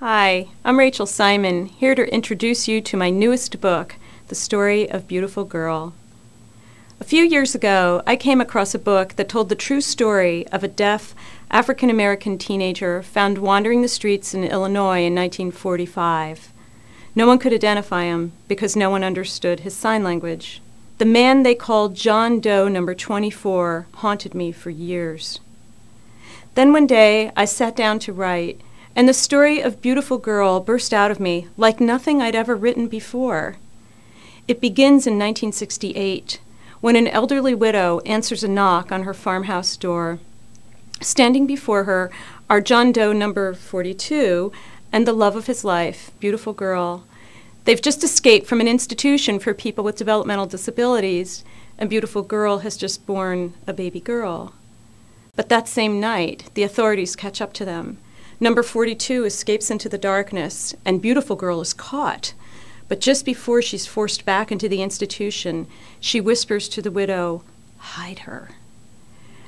Hi, I'm Rachel Simon, here to introduce you to my newest book, The Story of Beautiful Girl. A few years ago, I came across a book that told the true story of a deaf African-American teenager found wandering the streets in Illinois in 1945. No one could identify him because no one understood his sign language. The man they called John Doe number 24 haunted me for years. Then one day, I sat down to write, and the story of Beautiful Girl burst out of me like nothing I'd ever written before. It begins in 1968, when an elderly widow answers a knock on her farmhouse door. Standing before her are John Doe number 42 and the love of his life, Beautiful Girl. They've just escaped from an institution for people with developmental disabilities, and Beautiful Girl has just born a baby girl. But that same night, the authorities catch up to them. Number 42 escapes into the darkness, and Beautiful Girl is caught. But just before she's forced back into the institution, she whispers to the widow, "Hide her."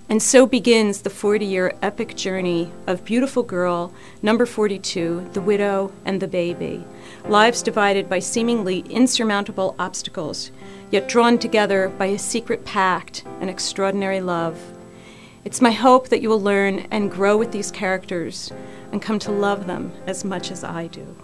And so begins the 40-year epic journey of Beautiful Girl, number 42, the widow, and the baby. Lives divided by seemingly insurmountable obstacles, yet drawn together by a secret pact and extraordinary love. It's my hope that you will learn and grow with these characters and come to love them as much as I do.